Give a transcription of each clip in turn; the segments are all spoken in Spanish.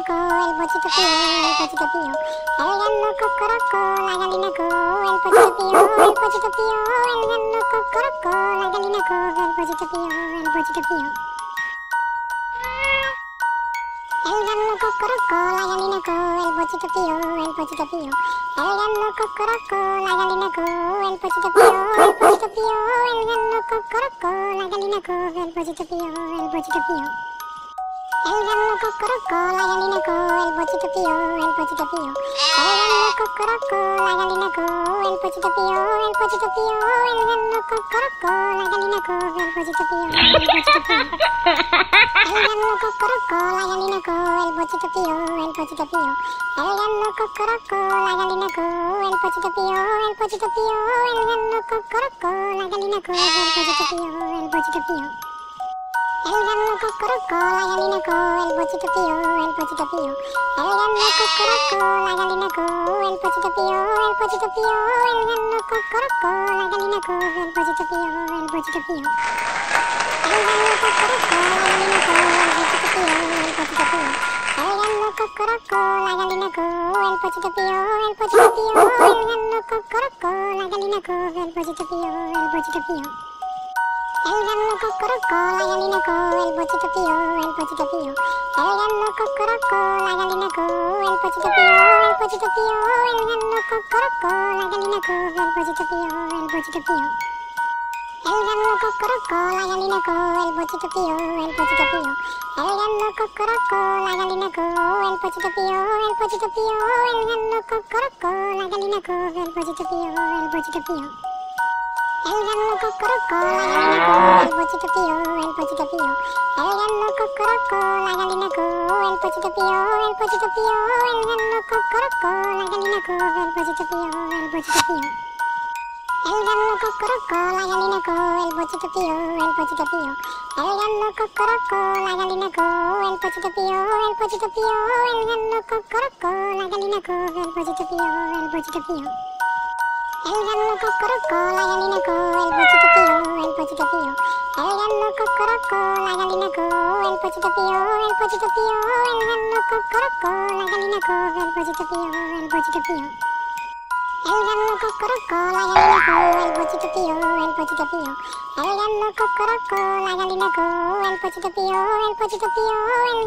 coco, el pollito pío, el pollito pío. El gano cocorocó, la gallina co, el pollito pío, el pollito pío. El gano cocorocó, la gallina co, el pollito pío, el pollito pío. El gano cocorocó, la gallina co, el pollito pío, el pollito pío. El gano cocorocó, la gallina co, el pollito pío, el pollito pío. El gano cocorocó, la gallina co, el pollito pío, el pollito pío. El gano cocorocó, la gallina co, el pollito pío, el pollito pío. El gano cocorocó, la gallina co, el pollito pío, el pollito pío. El gano cocorocó, la gallina co, el pollito pío, el pollito pío. El gano cocorocó, la gallina co, el pollito pío, el pollito pío. El gano cocorocó, la gallina co, el pollito pío, el pollito pío. El gano cocorocó, la gallina co, el pollito pío, el pollito pío. El gano cocorocó, la gallina co, el pollito pío, el pollito pío. El gano cocorocó, la gallina co, el pollito pío, el pollito pío. El gano cocorocó, la gallina co, el pollito pío, el pollito pío. El gano cocorocó, la gallina co, el pollito pío, el pollito pío. El gano cocorocó, la gallina co, el pollito pío, el pollito pío. El gano cocorocó, la gallina co, el pollito pío, el pollito pío. El gano cocorocó, la gallina co, el pollito pío, el pollito pío. El gano cocorocó, la gallina co, el pollito pío, el pollito pío. El gano cocorocó, la gallina co, el pollito pío, el pollito pío. El gano cocorocó, la gallina co, el pollito pío, el pollito pío. El gano cocorocó, la gallina co, el pollito pío, el pollito pío. El gano cocorocó, la gallina co, el pollito pío, el pollito pío. El gano cocorocó, la gallina co, el pollito pío, el pollito pío. El gano cocorocó, la gallina co, el pollito pío, el pollito pío. El gano cocorocó, la gallina co, el pollito pío, el pollito pío. El gano cocorocó, la gallina co, el pollito pío, el pollito pío. El gano cocorocó, la gallina co, el pollito pío, el pollito pío. El gano cocorocó, la gallina co, el pollito pío, el pollito pío. El gano cocorocó, la gallina co, el pollito pío, el pollito pío. El gano cocorocó, la gallina co, el pollito pío, el pollito pío. El gano cocorocó, la gallina co, el pollito pío, el pollito pío. El gano cocorocó, la gallina co, el pollito pío, el pollito pío. El gano cocorocó, la gallina co, el pollito pío, el pollito pío.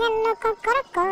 El gano cocorocó.